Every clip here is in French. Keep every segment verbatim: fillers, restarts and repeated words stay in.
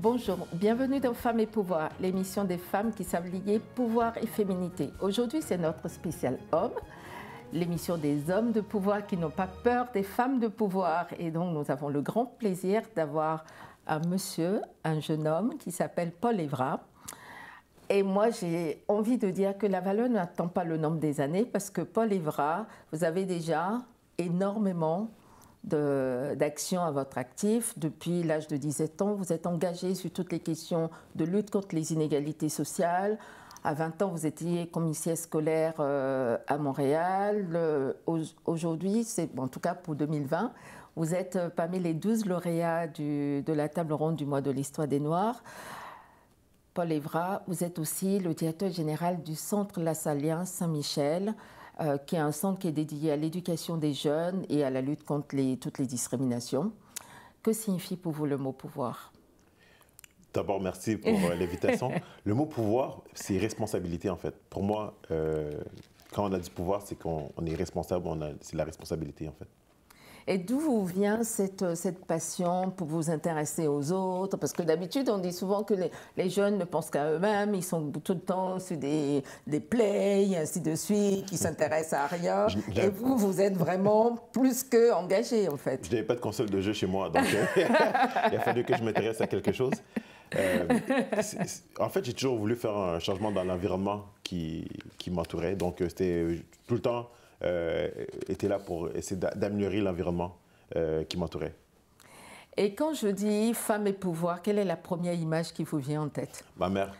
Bonjour, bienvenue dans Femmes et pouvoir, l'émission des femmes qui savent lier pouvoir et féminité. Aujourd'hui, c'est notre spécial homme, l'émission des hommes de pouvoir qui n'ont pas peur des femmes de pouvoir. Et donc, nous avons le grand plaisir d'avoir un monsieur, un jeune homme qui s'appelle Paul Evra. Et moi, j'ai envie de dire que la valeur n'attend pas le nombre des années parce que Paul Evra, vous avez déjà énormément d'action à votre actif. Depuis l'âge de dix-sept ans, vous êtes engagé sur toutes les questions de lutte contre les inégalités sociales. À vingt ans, vous étiez commissaire scolaire euh, à Montréal. Euh, Aujourd'hui, bon, en tout cas pour deux mille vingt, vous êtes euh, parmi les douze lauréats du, de la table ronde du mois de l'histoire des Noirs. Paul Evra, vous êtes aussi le directeur général du Centre lasallien Saint-Michel, Euh, qui est un centre qui est dédié à l'éducation des jeunes et à la lutte contre les, toutes les discriminations. Que signifie pour vous le mot pouvoir? D'abord, merci pour euh, l'invitation. Le mot pouvoir, c'est responsabilité en fait. Pour moi, euh, quand on a du pouvoir, c'est qu'on est responsable, c'est la responsabilité en fait. Et d'où vous vient cette, cette passion pour vous intéresser aux autres? Parce que d'habitude, on dit souvent que les, les jeunes ne pensent qu'à eux-mêmes, ils sont tout le temps sur des, des plays, ainsi de suite, qui ne s'intéressent à rien. Et vous, vous êtes vraiment plus qu'engagé, en fait. Je n'avais pas de console de jeu chez moi, donc il a fallu que je m'intéresse à quelque chose. Euh, c est, c est, en fait, j'ai toujours voulu faire un changement dans l'environnement qui, qui m'entourait. Donc, c'était tout le temps... Euh, était là pour essayer d'améliorer l'environnement euh, qui m'entourait. Et quand je dis femme et pouvoir, quelle est la première image qui vous vient en tête? Ma mère.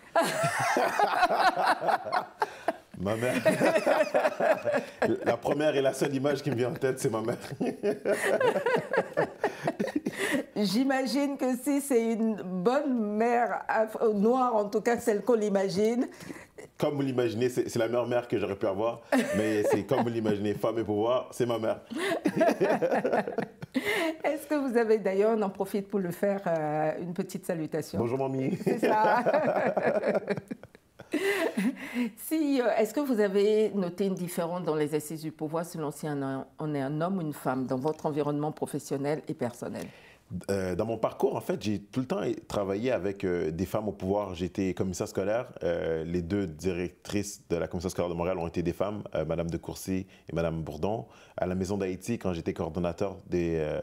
Ma mère. La première et la seule image qui me vient en tête, c'est ma mère. J'imagine que si c'est une bonne mère noire, en tout cas celle qu'on l'imagine, comme vous l'imaginez, c'est la meilleure mère que j'aurais pu avoir, mais c'est comme vous l'imaginez, femme et pouvoir, c'est ma mère. Est-ce que vous avez, d'ailleurs, on en profite pour le faire, euh, une petite salutation? Bonjour, mamie. C'est ça. Si, euh, est-ce que vous avez noté une différence dans les assises du pouvoir selon si un, on est un homme ou une femme dans votre environnement professionnel et personnel? Euh, dans mon parcours, en fait, j'ai tout le temps travaillé avec euh, des femmes au pouvoir. J'étais commissaire scolaire. Euh, les deux directrices de la Commission scolaire de Montréal ont été des femmes, euh, Madame De Courcy et Madame Bourdon. À la Maison d'Haïti, quand j'étais coordonnateur des, euh,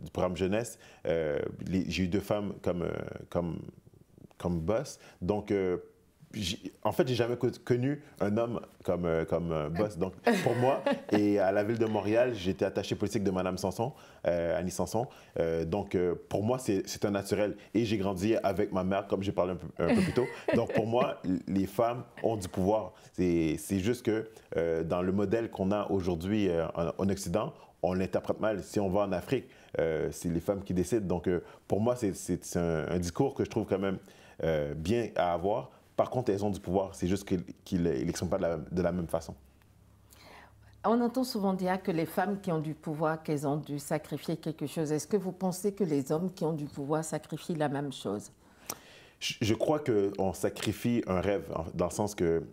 du programme jeunesse, euh, j'ai eu deux femmes comme, euh, comme, comme boss. Donc, euh, en fait, j'ai jamais connu un homme comme, comme boss, donc pour moi. Et à la ville de Montréal, j'étais attaché politique de Madame Samson, euh, Annie Samson. Euh, donc euh, pour moi, c'est un naturel. Et j'ai grandi avec ma mère, comme j'ai parlé un peu, un peu plus tôt. Donc pour moi, les femmes ont du pouvoir. C'est juste que euh, dans le modèle qu'on a aujourd'hui euh, en, en Occident, on l'interprète mal. Si on va en Afrique, euh, c'est les femmes qui décident. Donc euh, pour moi, c'est un, un discours que je trouve quand même euh, bien à avoir. Par contre, elles ont du pouvoir, c'est juste qu'ils ne l'expriment pas de la, de la même façon. On entend souvent dire que les femmes qui ont du pouvoir, qu'elles ont dû sacrifier quelque chose. Est-ce que vous pensez que les hommes qui ont du pouvoir sacrifient la même chose? Je, je crois qu'on sacrifie un rêve, dans le sens que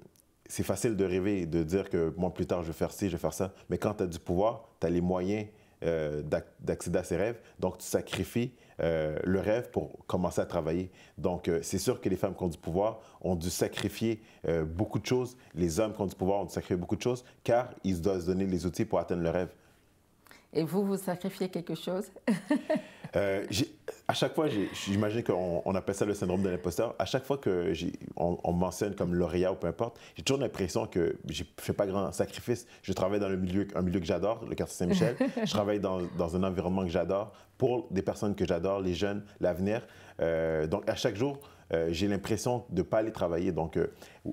c'est facile de rêver et de dire que moi, plus tard, je vais faire ci, je vais faire ça. Mais quand tu as du pouvoir, tu as les moyens euh, d'accéder à ces rêves, donc tu sacrifies Euh, le rêve pour commencer à travailler. Donc, euh, c'est sûr que les femmes qui ont du pouvoir ont dû sacrifier euh, beaucoup de choses. Les hommes qui ont du pouvoir ont dû sacrifier beaucoup de choses, car ils doivent se donner les outils pour atteindre le rêve. Et vous, vous sacrifiez quelque chose? euh, À chaque fois, j'imagine qu'on on appelle ça le syndrome de l'imposteur. À chaque fois qu'on me mentionne comme lauréat ou peu importe, j'ai toujours l'impression que je ne fais pas grand sacrifice. Je travaille dans le milieu, un milieu que j'adore, le quartier Saint-Michel. Je travaille dans, dans un environnement que j'adore, pour des personnes que j'adore, les jeunes, l'avenir. Euh, donc, à chaque jour, euh, j'ai l'impression de ne pas aller travailler. Donc, euh,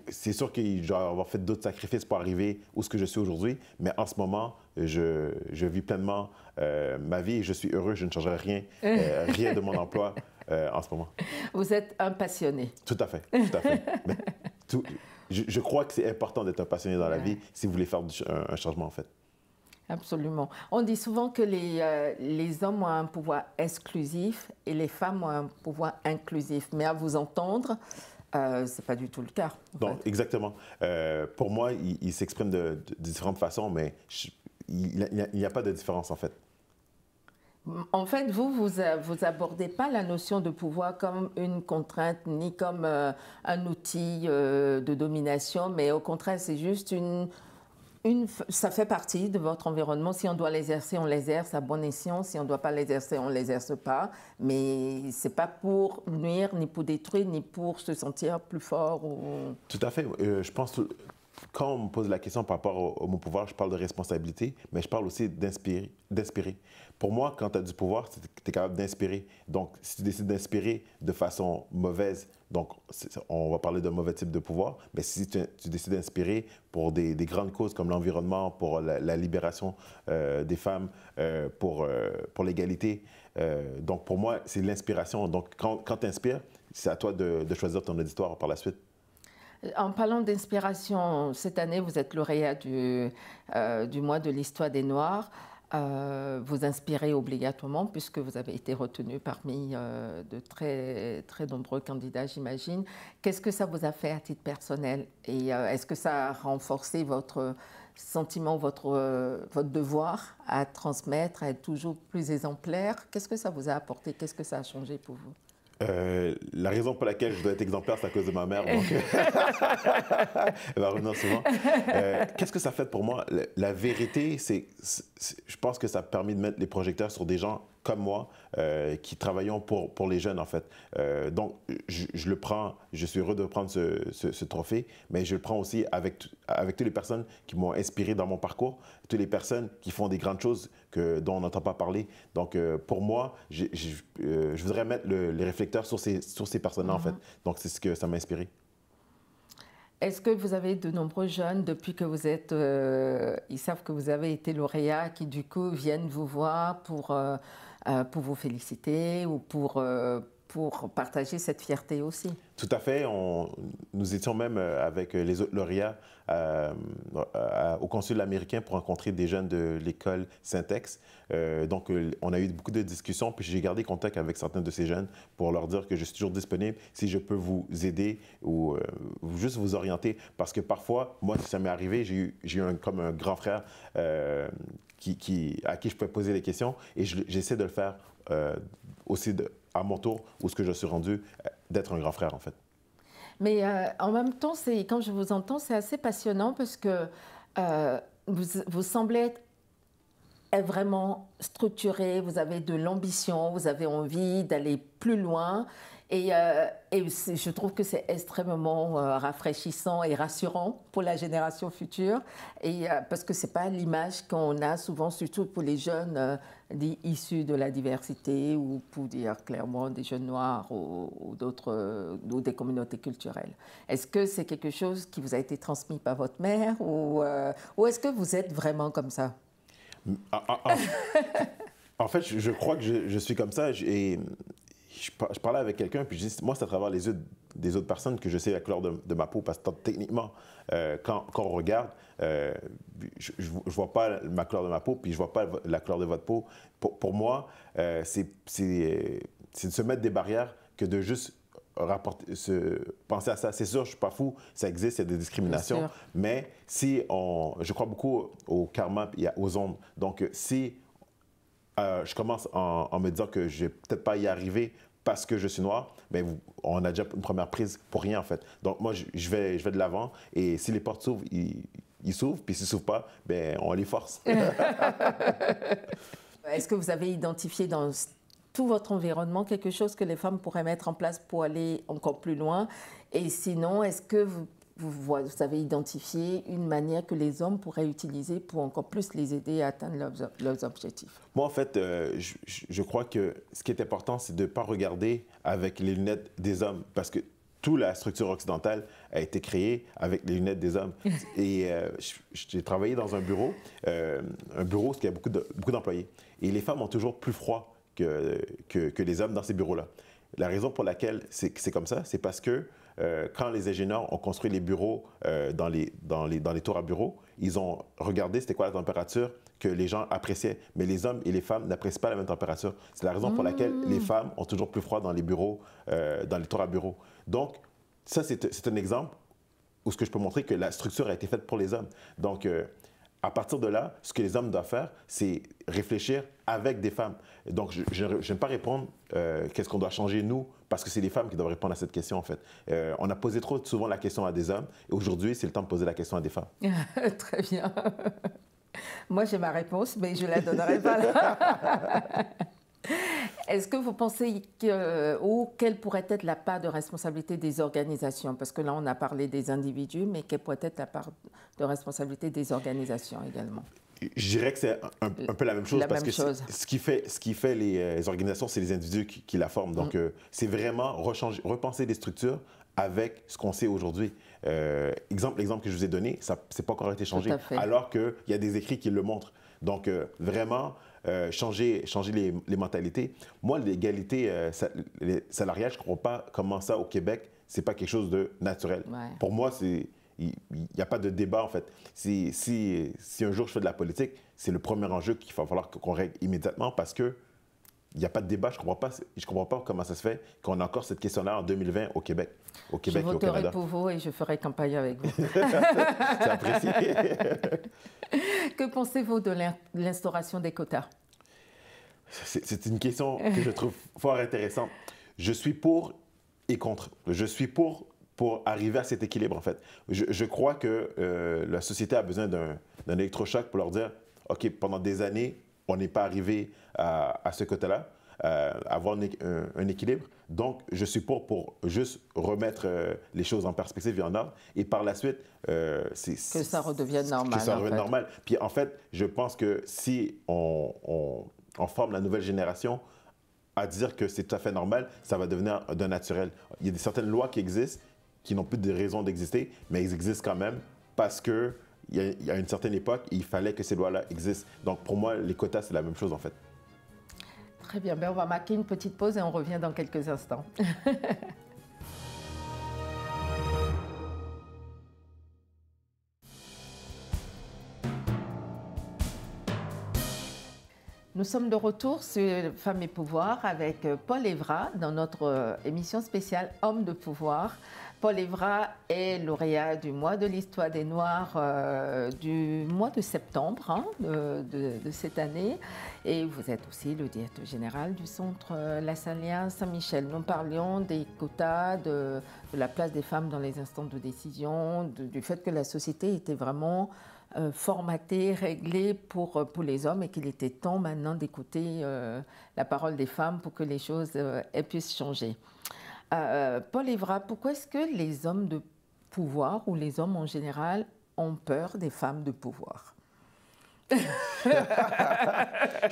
c'est sûr que je dois avoir fait d'autres sacrifices pour arriver où ce que je suis aujourd'hui. Mais en ce moment, je, je vis pleinement euh, ma vie et je suis heureux. Je ne changerai rien, euh, rien de mon emploi euh, en ce moment. Vous êtes un passionné. Tout à fait, tout à fait. Mais tout, je, je crois que c'est important d'être un passionné dans la ouais. vie si vous voulez faire du, un, un changement, en fait. Absolument. On dit souvent que les, euh, les hommes ont un pouvoir exclusif et les femmes ont un pouvoir inclusif. Mais à vous entendre, euh, ce n'est pas du tout le cas. Donc, exactement. Euh, pour moi, ils il s'expriment de, de différentes façons, mais je, il n'y a, a pas de différence en fait. En fait, vous, vous, vous abordez pas la notion de pouvoir comme une contrainte ni comme euh, un outil euh, de domination, mais au contraire, c'est juste une, une... Ça fait partie de votre environnement. Si on doit l'exercer, on l'exerce à bon escient. Si on ne doit pas l'exercer, on ne l'exerce pas. Mais ce n'est pas pour nuire, ni pour détruire, ni pour se sentir plus fort. Ou... Tout à fait. Euh, je pense... Quand on me pose la question par rapport au, au mot pouvoir, je parle de responsabilité, mais je parle aussi d'inspirer. Pour moi, quand tu as du pouvoir, tu es, es capable d'inspirer. Donc, si tu décides d'inspirer de façon mauvaise, donc on va parler d'un mauvais type de pouvoir, mais si tu, tu décides d'inspirer pour des, des grandes causes comme l'environnement, pour la, la libération euh, des femmes, euh, pour, euh, pour l'égalité, euh, donc pour moi, c'est l'inspiration. Donc, quand, quand tu inspires, c'est à toi de, de choisir ton auditoire par la suite. En parlant d'inspiration, cette année, vous êtes lauréat du, euh, du mois de l'Histoire des Noirs. Euh, vous inspirez obligatoirement puisque vous avez été retenu parmi euh, de très, très nombreux candidats, j'imagine. Qu'est-ce que ça vous a fait à titre personnel? Et euh, est-ce que ça a renforcé votre sentiment, votre, euh, votre devoir à transmettre, à être toujours plus exemplaire? Qu'est-ce que ça vous a apporté? Qu'est-ce que ça a changé pour vous? Euh, la raison pour laquelle je dois être exemplaire, c'est à cause de ma mère. Donc... Elle va revenir souvent. Euh, Qu'est-ce que ça fait pour moi? La, la vérité, c'est, je pense que ça a permis de mettre les projecteurs sur des gens comme moi, euh, qui travaillons pour, pour les jeunes, en fait. Euh, donc, je, je le prends, je suis heureux de prendre ce, ce, ce trophée, mais je le prends aussi avec, avec toutes les personnes qui m'ont inspiré dans mon parcours, toutes les personnes qui font des grandes choses que, dont on n'entend pas parler. Donc, euh, pour moi, je, je, euh, je voudrais mettre le, les réflecteurs sur ces, sur ces personnes-là, mm-hmm. en fait. Donc, c'est ce que ça m'a inspiré. Est-ce que vous avez de nombreux jeunes, depuis que vous êtes, euh, ils savent que vous avez été lauréat, qui du coup viennent vous voir pour, euh, pour vous féliciter ou pour, euh, pour partager cette fierté aussi? Tout à fait. On, nous étions même avec les autres lauréats euh, à, au consulat américain pour rencontrer des jeunes de l'école Saint-Ex. Euh, donc, on a eu beaucoup de discussions, puis j'ai gardé contact avec certains de ces jeunes pour leur dire que je suis toujours disponible si je peux vous aider ou euh, juste vous orienter. Parce que parfois, moi, si ça m'est arrivé, j'ai eu, j'ai eu un, comme un grand frère euh, qui, qui, à qui je pouvais poser des questions et j'essaie de le faire euh, aussi de, à mon tour où ce que je suis rendu. D'être un grand frère, en fait. Mais euh, en même temps, quand je vous entends, c'est assez passionnant parce que euh, vous, vous semblez être vraiment structuré, vous avez de l'ambition, vous avez envie d'aller plus loin. Et, euh, et je trouve que c'est extrêmement euh, rafraîchissant et rassurant pour la génération future, et, euh, parce que ce n'est pas l'image qu'on a souvent, surtout pour les jeunes euh, issus de la diversité ou pour dire clairement des jeunes noirs ou, ou d'autres euh, ou des communautés culturelles. Est-ce que c'est quelque chose qui vous a été transmis par votre mère ou, euh, ou est-ce que vous êtes vraiment comme ça? ah, ah, ah. En fait, je, je crois que je, je suis comme ça et... Je parlais avec quelqu'un, puis je dis, moi, c'est à travers les yeux des autres personnes que je sais la couleur de, de ma peau, parce que techniquement, euh, quand, quand on regarde, euh, je ne vois pas ma couleur de ma peau, puis je ne vois pas la couleur de votre peau. Pour, pour moi, euh, c'est de se mettre des barrières que de juste rapporter, se, penser à ça. C'est sûr, je ne suis pas fou, ça existe, il y a des discriminations, mais si on... Je crois beaucoup au karma et aux ondes, donc si... Euh, je commence en, en me disant que je ne vais peut-être pas y arriver parce que je suis noir, mais vous, on a déjà une première prise pour rien, en fait. Donc, moi, je, je, vais, je vais de l'avant et si les portes s'ouvrent, ils, ils s'ouvrent, puis s'ils ne s'ouvrent pas, ben, on les force. Est-ce que vous avez identifié dans tout votre environnement quelque chose que les femmes pourraient mettre en place pour aller encore plus loin? Et sinon, est-ce que vous, vous, vous avez identifié une manière que les hommes pourraient utiliser pour encore plus les aider à atteindre leurs, leurs objectifs? Moi, en fait, euh, je, je crois que ce qui est important, c'est de ne pas regarder avec les lunettes des hommes parce que toute la structure occidentale a été créée avec les lunettes des hommes. Et euh, j'ai travaillé dans un bureau, euh, un bureau où il y a beaucoup de, beaucoup d'employés. Et les femmes ont toujours plus froid que, que, que les hommes dans ces bureaux-là. La raison pour laquelle c'est comme ça, c'est parce que Euh, quand les ingénieurs ont construit les bureaux euh, dans, les, dans, les, dans les tours à bureaux, ils ont regardé c'était quoi la température que les gens appréciaient. Mais les hommes et les femmes n'apprécient pas la même température. C'est la raison mmh. pour laquelle les femmes ont toujours plus froid dans les bureaux, euh, dans les tours à bureaux. Donc, ça, c'est un exemple où ce que je peux montrer que la structure a été faite pour les hommes. Donc, euh, à partir de là, ce que les hommes doivent faire, c'est réfléchir avec des femmes. Donc, je n'aime pas répondre euh, qu'est-ce qu'on doit changer, nous, parce que c'est les femmes qui doivent répondre à cette question, en fait. Euh, on a posé trop souvent la question à des hommes, et aujourd'hui, c'est le temps de poser la question à des femmes. Très bien. Moi, j'ai ma réponse, mais je ne la donnerai pas là. Est-ce que vous pensez que, ou quelle pourrait être la part de responsabilité des organisations? Parce que là, on a parlé des individus, mais quelle pourrait être la part de responsabilité des organisations également? Je dirais que c'est un, un peu la même chose, la parce même que chose. Ce, qui fait, ce qui fait les, les organisations, c'est les individus qui, qui la forment. Donc, mmh. euh, c'est vraiment repenser les structures avec ce qu'on sait aujourd'hui. Euh, exemple, l'exemple que je vous ai donné, ça n'a pas encore été changé, alors qu'il y a des écrits qui le montrent. Donc, euh, vraiment... Euh, changer, changer les, les mentalités. Moi, l'égalité euh, salariale, je ne comprends pas comment ça, au Québec, ce n'est pas quelque chose de naturel. Ouais. Pour moi, il n'y a pas de débat, en fait. Si, si, si un jour je fais de la politique, c'est le premier enjeu qu'il va falloir qu'on règle immédiatement parce qu'il n'y a pas de débat. Je ne comprends pas, je comprends pas comment ça se fait qu'on a encore cette question-là en deux mille vingt au Québec, au Québec et au Canada. Je voterai pour vous et je ferai campagne avec vous. C'est apprécié. Que pensez-vous de l'instauration des quotas? C'est une question que je trouve fort intéressante. Je suis pour et contre. Je suis pour pour arriver à cet équilibre, en fait. Je, je crois que euh, la société a besoin d'un électrochoc pour leur dire « OK, pendant des années, on n'est pas arrivé à, à ce quota-là, avoir un, un, un équilibre. » Donc, je suis pour pour juste remettre euh, les choses en perspective et en ordre. Et par la suite, euh, c'est... Que ça redevienne normal. Que ça redevienne normal. Puis en fait, je pense que si on, on, on forme la nouvelle génération à dire que c'est tout à fait normal, ça va devenir d'un naturel. Il y a certaines lois qui existent, qui n'ont plus de raison d'exister, mais elles existent quand même parce que il y a, il y a une certaine époque, il fallait que ces lois-là existent. Donc pour moi, les quotas, c'est la même chose en fait. Très bien, ben on va marquer une petite pause et on revient dans quelques instants. Nous sommes de retour sur Femmes et pouvoir avec Paul Evra dans notre émission spéciale Hommes de pouvoir. Paul Evra est lauréat du mois de l'histoire des Noirs euh, du mois de septembre hein, de, de, de cette année. Et vous êtes aussi le directeur général du Centre lasallien Saint-Michel. Nous parlions des quotas, de, de la place des femmes dans les instances de décision, de, du fait que la société était vraiment euh, formatée, réglée pour, pour les hommes et qu'il était temps maintenant d'écouter euh, la parole des femmes pour que les choses euh, puissent changer. Euh, Paul Evra, pourquoi est-ce que les hommes de pouvoir, ou les hommes en général, ont peur des femmes de pouvoir? Je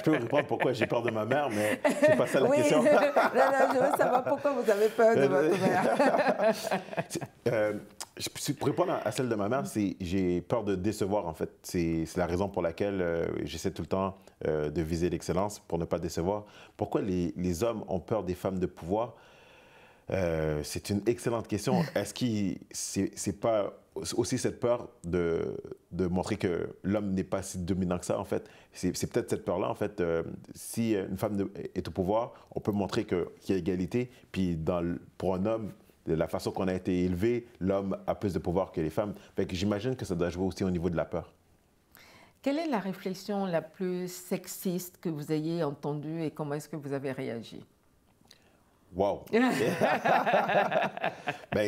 peux vous répondre pourquoi j'ai peur de ma mère, mais c'est pas ça la oui. question. non, non, je veux savoir pourquoi vous avez peur de votre mère. euh, je, pour répondre à celle de ma mère, j'ai peur de décevoir, en fait. C'est la raison pour laquelle euh, j'essaie tout le temps euh, de viser l'excellence pour ne pas décevoir. Pourquoi les, les hommes ont peur des femmes de pouvoir? Euh, c'est une excellente question. Est-ce que c'est pas aussi cette peur de, de montrer que l'homme n'est pas si dominant que ça, en fait? C'est peut-être cette peur-là, en fait. Euh, si une femme de, est au pouvoir, on peut montrer qu'il y a égalité. Puis dans, pour un homme, de la façon qu'on a été élevé, l'homme a plus de pouvoir que les femmes. Fait que j'imagine que ça doit jouer aussi au niveau de la peur. Quelle est la réflexion la plus sexiste que vous ayez entendue et comment est-ce que vous avez réagi? Wow! Ben,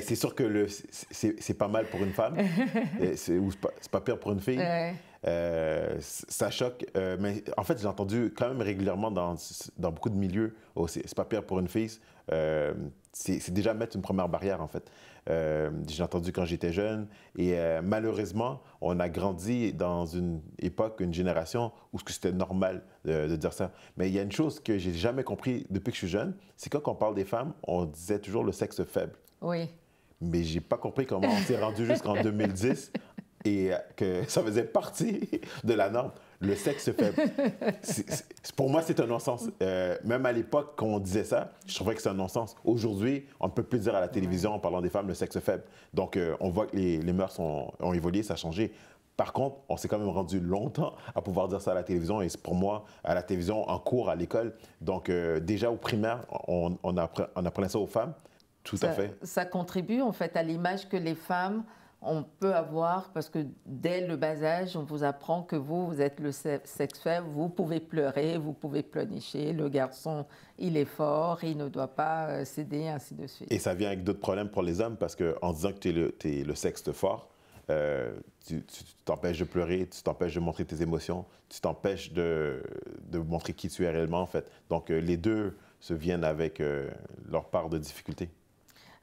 c'est sûr que c'est pas mal pour une femme, ou c'est pas, pas pire pour une fille. Ouais. Euh, ça choque, euh, mais en fait, j'ai entendu quand même régulièrement dans, dans beaucoup de milieux, oh, c'est pas pire pour une fille, euh, c'est déjà mettre une première barrière, en fait. Euh, j'ai entendu quand j'étais jeune, et euh, malheureusement, on a grandi dans une époque, une génération où c'était normal de, de dire ça. Mais il y a une chose que j'ai jamais compris depuis que je suis jeune, c'est quand on parle des femmes, on disait toujours le sexe faible. Oui. Mais j'ai pas compris comment on s'est rendu jusqu'en deux mille dix et que ça faisait partie de la norme. Le sexe faible. C'est, c'est, pour moi, c'est un non-sens. Euh, même à l'époque, quand on disait ça, je trouvais que c'est un non-sens. Aujourd'hui, on ne peut plus dire à la télévision, en parlant des femmes, le sexe faible. Donc, euh, on voit que les, les mœurs ont, ont évolué, ça a changé. Par contre, on s'est quand même rendu longtemps à pouvoir dire ça à la télévision. Et pour moi, à la télévision, en cours, à l'école. Donc, euh, déjà au primaire, on, on, appren- on apprenait ça aux femmes. Tout ça, à fait. Ça contribue, en fait, à l'image que les femmes on peut avoir, parce que dès le bas âge, on vous apprend que vous, vous êtes le sexe faible, vous pouvez pleurer, vous pouvez pleurnicher, le garçon, il est fort, il ne doit pas céder, ainsi de suite. Et ça vient avec d'autres problèmes pour les hommes, parce qu'en disant que tu es le, t'es le sexe fort, euh, tu t'empêches de pleurer, tu t'empêches de montrer tes émotions, tu t'empêches de, de montrer qui tu es réellement, en fait. Donc, euh, les deux se viennent avec euh, leur part de difficulté.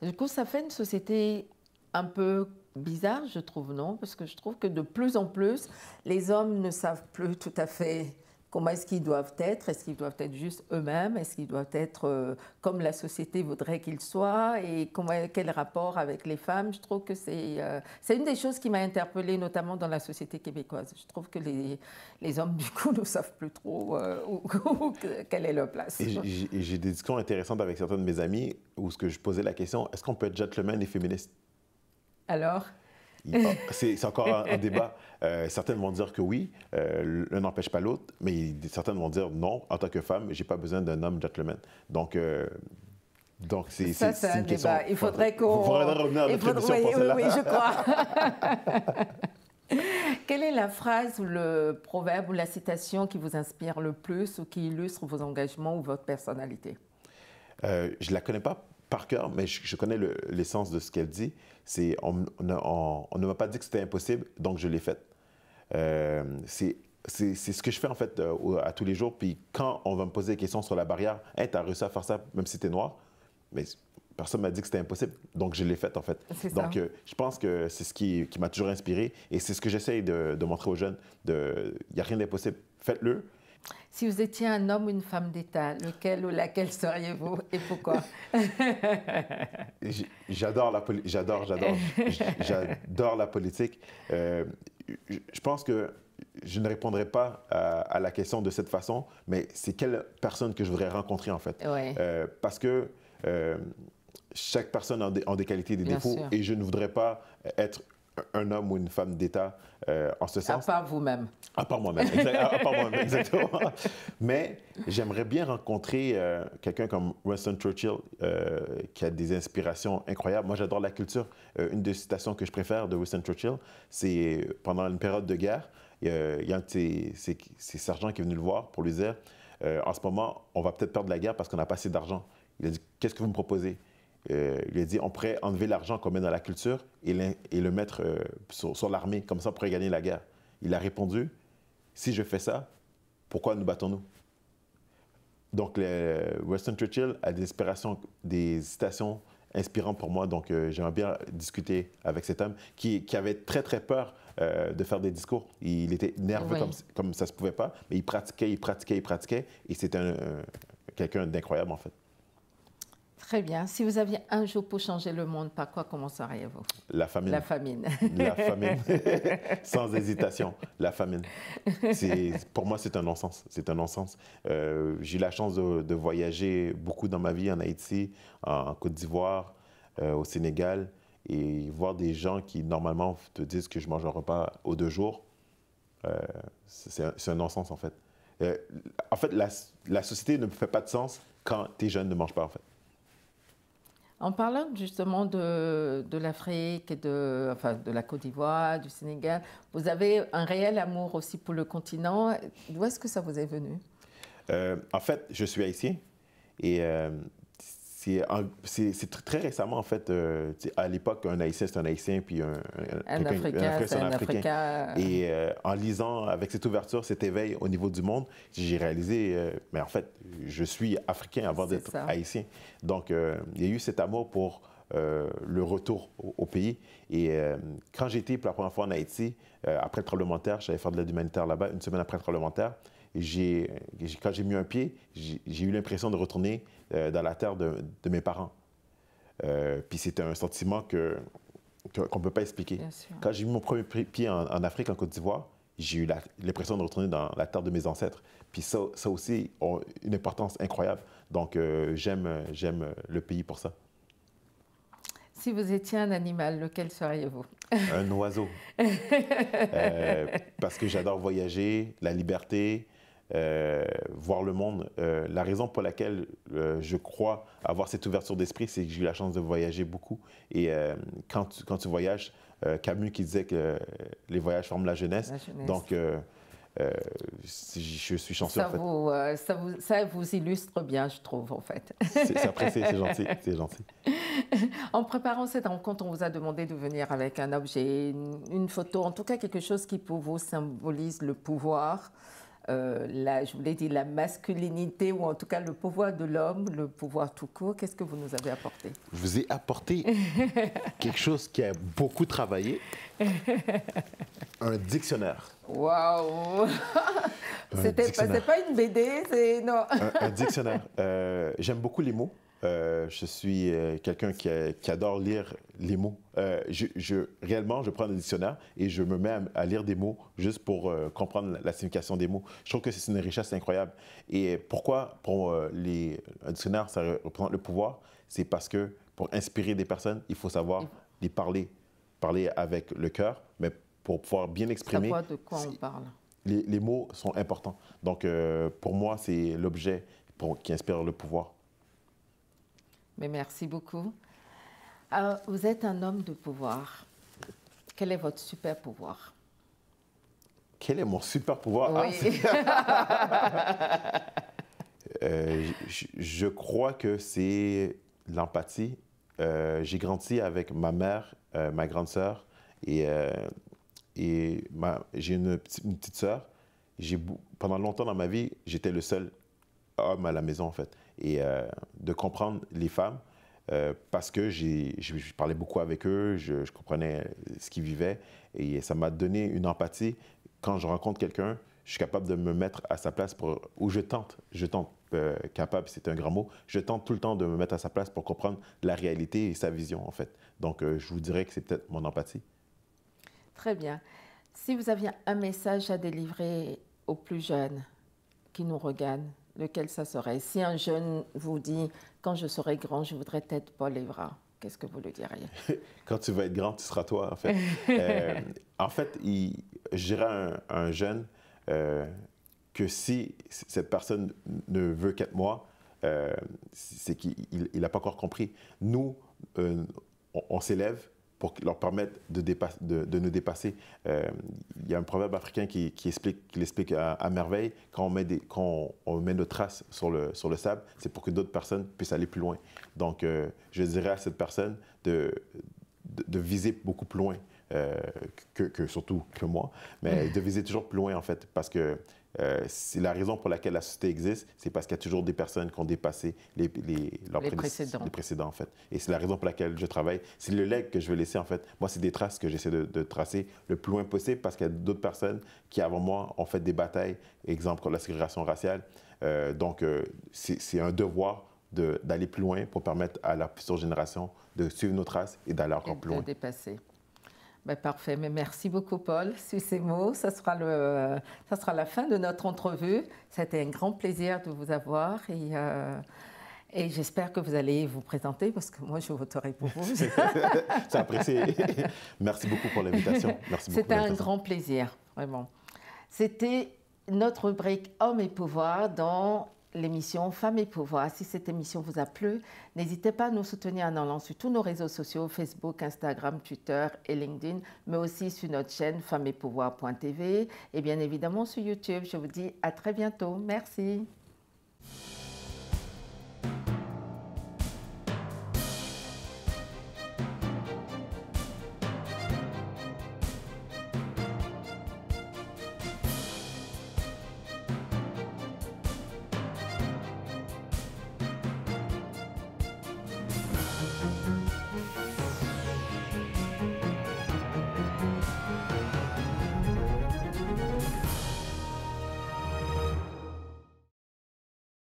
Du coup, ça fait une société un peu bizarre, je trouve, non? Parce que je trouve que de plus en plus, les hommes ne savent plus tout à fait comment est-ce qu'ils doivent être. Est-ce qu'ils doivent être juste eux-mêmes? Est-ce qu'ils doivent être euh, comme la société voudrait qu'ils soient? Et comment, quel rapport avec les femmes? Je trouve que c'est euh, c'est une des choses qui m'a interpellée, notamment dans la société québécoise. Je trouve que les, les hommes, du coup, ne savent plus trop euh, où, où, quelle est leur place. Et j'ai des discussions intéressantes avec certains de mes amis où ce que je posais la question, est-ce qu'on peut être gentleman et féministe? Alors? C'est encore un, un débat. Euh, certaines vont dire que oui, euh, l'un n'empêche pas l'autre, mais certaines vont dire non, en tant que femme, je n'ai pas besoin d'un homme gentleman. Donc, euh, donc c'est ça, c'est un question, débat. Il faudrait qu'on... Il faudrait revenir à notre faudrait... émission pour oui, oui, je crois. Quelle est la phrase ou le proverbe ou la citation qui vous inspire le plus ou qui illustre vos engagements ou votre personnalité? euh, Je ne la connais pas par cœur, mais je, je connais l'essence le, de ce qu'elle dit. C'est on, on, on, on ne m'a pas dit que c'était impossible, donc je l'ai faite. Euh, c'est ce que je fais en fait euh, à tous les jours. Puis quand on va me poser des questions sur la barrière, hey, « t'as réussi à faire ça même si t'es noir », mais personne ne m'a dit que c'était impossible, donc je l'ai faite en fait. Donc euh, je pense que c'est ce qui, qui m'a toujours inspiré et c'est ce que j'essaye de, de montrer aux jeunes. Il n'y a rien d'impossible, faites-le. Si vous étiez un homme ou une femme d'État, lequel ou laquelle seriez-vous et pourquoi? J'adore la, poli j'adore, j'adore, j'adore la politique. Euh, je pense que je ne répondrai pas à, à la question de cette façon, mais c'est quelle personne que je voudrais rencontrer en fait. Ouais. Euh, parce que euh, chaque personne a des, a des qualités et des Bien défauts sûr. Et je ne voudrais pas être un homme ou une femme d'État euh, en ce sens. À part vous-même. À part moi-même, moi exactement. Mais j'aimerais bien rencontrer euh, quelqu'un comme Winston Churchill euh, qui a des inspirations incroyables. Moi, j'adore la culture. Euh, une des citations que je préfère de Winston Churchill, c'est pendant une période de guerre, euh, il y a un de ses, ses, ses sergents qui est venu le voir pour lui dire euh, « En ce moment, on va peut-être perdre la guerre parce qu'on n'a pas assez d'argent. » Il a dit « Qu'est-ce que vous me proposez ?» Euh, il a dit, on pourrait enlever l'argent qu'on met dans la culture et, et le mettre euh, sur, sur l'armée, comme ça on pourrait gagner la guerre. Il a répondu, si je fais ça, pourquoi nous battons-nous? Donc, le, Winston Churchill a des inspirations, des citations inspirantes pour moi, donc euh, j'aimerais bien discuter avec cet homme qui, qui avait très, très peur euh, de faire des discours. Il était nerveux oui. comme, comme ça se pouvait pas, mais il pratiquait, il pratiquait, il pratiquait, et c'était un, euh, quelqu'un d'incroyable en fait. Très bien. Si vous aviez un jour pour changer le monde, par quoi commenceriez-vous? La famine. La famine. La famine. Sans hésitation, la famine. Pour moi, c'est un non-sens. C'est un non-sens. Euh, j'ai eu la chance de, de voyager beaucoup dans ma vie en Haïti, en, en Côte d'Ivoire, euh, au Sénégal, et voir des gens qui, normalement, te disent que je mange un repas aux deux jours, euh, c'est un, un non-sens, en fait. Euh, en fait, la, la société ne fait pas de sens quand tes jeunes ne mangent pas, en fait. En parlant justement de, de l'Afrique, et de, enfin de la Côte d'Ivoire, du Sénégal, vous avez un réel amour aussi pour le continent. D'où est-ce que ça vous est venu? euh, En fait, je suis haïtien et euh, c'est très récemment, en fait, euh, à l'époque, un haïtien, c'est un haïtien, puis un, un, un africain, c'est un, un africain. africain. Et euh, en lisant avec cette ouverture, cet éveil au niveau du monde, j'ai réalisé, euh, mais en fait, je suis africain avant d'être haïtien. Donc, euh, il y a eu cet amour pour euh, le retour au, au pays. Et euh, quand j'étais pour la première fois en Haïti, euh, après le parlementaire, j'allais faire de l'aide humanitaire là-bas, une semaine après le parlementaire, j'ai quand j'ai mis un pied, j'ai eu l'impression de retourner euh, dans la terre de, de mes parents. Euh, puis c'était un sentiment que, que, qu'on ne peut pas expliquer. Quand j'ai mis mon premier pied en, en Afrique, en Côte d'Ivoire, j'ai eu l'impression de retourner dans la terre de mes ancêtres. Puis ça, ça aussi a une importance incroyable. Donc euh, j'aime, j'aime le pays pour ça. Si vous étiez un animal, lequel seriez-vous? Un oiseau. euh, parce que j'adore voyager, la liberté. euh, voir le monde. Euh, la raison pour laquelle euh, je crois avoir cette ouverture d'esprit, c'est que j'ai eu la chance de voyager beaucoup. Et euh, quand, tu, quand tu voyages, euh, Camus qui disait que euh, les voyages forment la jeunesse. La jeunesse. Donc, euh, Euh, je suis chanceux, ça, en fait. Vous, euh, ça, vous, ça vous illustre bien, je trouve, en fait. C'est apprécié, c'est gentil, c'est gentil. En préparant cette rencontre, on vous a demandé de venir avec un objet, une, une photo, en tout cas quelque chose qui pour vous symbolise le pouvoir, euh, la, je vous l'ai dit, la masculinité, ou en tout cas le pouvoir de l'homme, le pouvoir tout court. Qu'est-ce que vous nous avez apporté? Je vous ai apporté quelque chose qui a beaucoup travaillé. Un dictionnaire. Waouh! C'était pas, pas une B D, c'est... Non. un, un dictionnaire. Euh, J'aime beaucoup les mots. Euh, je suis euh, quelqu'un qui, qui adore lire les mots. Euh, je, je, réellement, je prends le dictionnaire et je me mets à, à lire des mots juste pour euh, comprendre la, la signification des mots. Je trouve que c'est une richesse incroyable. Et pourquoi pour euh, les, un dictionnaire, ça représente le pouvoir? C'est parce que pour inspirer des personnes, il faut savoir les parler. Parler avec le cœur, mais pour pouvoir bien exprimer de quoi on parle. Les, les mots sont importants. Donc, euh, pour moi, c'est l'objet qui inspire le pouvoir. Mais merci beaucoup. Alors, vous êtes un homme de pouvoir. Quel est votre super pouvoir? Quel est mon super pouvoir? Oui. Ah, euh, je, je crois que c'est l'empathie. Euh, j'ai grandi avec ma mère, euh, ma grande sœur et... Euh, Et j'ai une, une petite sœur. Pendant longtemps dans ma vie, j'étais le seul homme à la maison, en fait. Et euh, de comprendre les femmes, euh, parce que je, je parlais beaucoup avec eux, je, je comprenais ce qu'ils vivaient. Et ça m'a donné une empathie. Quand je rencontre quelqu'un, je suis capable de me mettre à sa place, pour, ou je tente, je tente, euh, capable, c'est un grand mot, je tente tout le temps de me mettre à sa place pour comprendre la réalité et sa vision, en fait. Donc, euh, je vous dirais que c'est peut-être mon empathie. Très bien. Si vous aviez un message à délivrer aux plus jeunes qui nous regardent, lequel ça serait? Si un jeune vous dit « Quand je serai grand, je voudrais être Paul Evra », qu'est-ce que vous lui diriez? Quand tu vas être grand, tu seras toi, en fait. euh, en fait, il, je dirais à un, un jeune euh, que si cette personne ne veut qu'être moi, euh, c'est qu'il n'a pas encore compris. Nous, euh, on, on s'élève pour leur permettre de, dépasse, de, de nous dépasser. Euh, il y a un proverbe africain qui, qui explique, qui l'explique à, à merveille. Quand on met, des, quand on, on met nos traces sur le, sur le sable, c'est pour que d'autres personnes puissent aller plus loin. Donc, euh, je dirais à cette personne de, de, de viser beaucoup plus loin, euh, que, que surtout que moi, mais de viser toujours plus loin, en fait, parce que euh, c'est la raison pour laquelle la société existe, c'est parce qu'il y a toujours des personnes qui ont dépassé les, les, leurs les, précédents. les précédents, en fait. Et c'est la raison pour laquelle je travaille. C'est le leg que je veux laisser, en fait. Moi, c'est des traces que j'essaie de, de tracer le plus loin possible parce qu'il y a d'autres personnes qui, avant moi, ont fait des batailles, exemple contre la ségrégation raciale. Euh, donc, euh, c'est un devoir d'aller de, plus loin pour permettre à la future génération de suivre nos traces et d'aller encore et plus loin. Dépasser. Ben parfait, mais merci beaucoup Paul, sur ces mots, ça sera, le, ça sera la fin de notre entrevue. C'était un grand plaisir de vous avoir et, euh, et j'espère que vous allez vous présenter parce que moi je voterai pour vous. C'est apprécié. Merci beaucoup pour l'invitation. C'était un grand plaisir, vraiment. C'était notre rubrique Hommes et pouvoir dans l'émission Femmes et pouvoir. Si cette émission vous a plu, n'hésitez pas à nous soutenir en allant sur tous nos réseaux sociaux, Facebook, Instagram, Twitter et LinkedIn, mais aussi sur notre chaîne femmes et pouvoir point T V et bien évidemment sur YouTube. Je vous dis à très bientôt. Merci.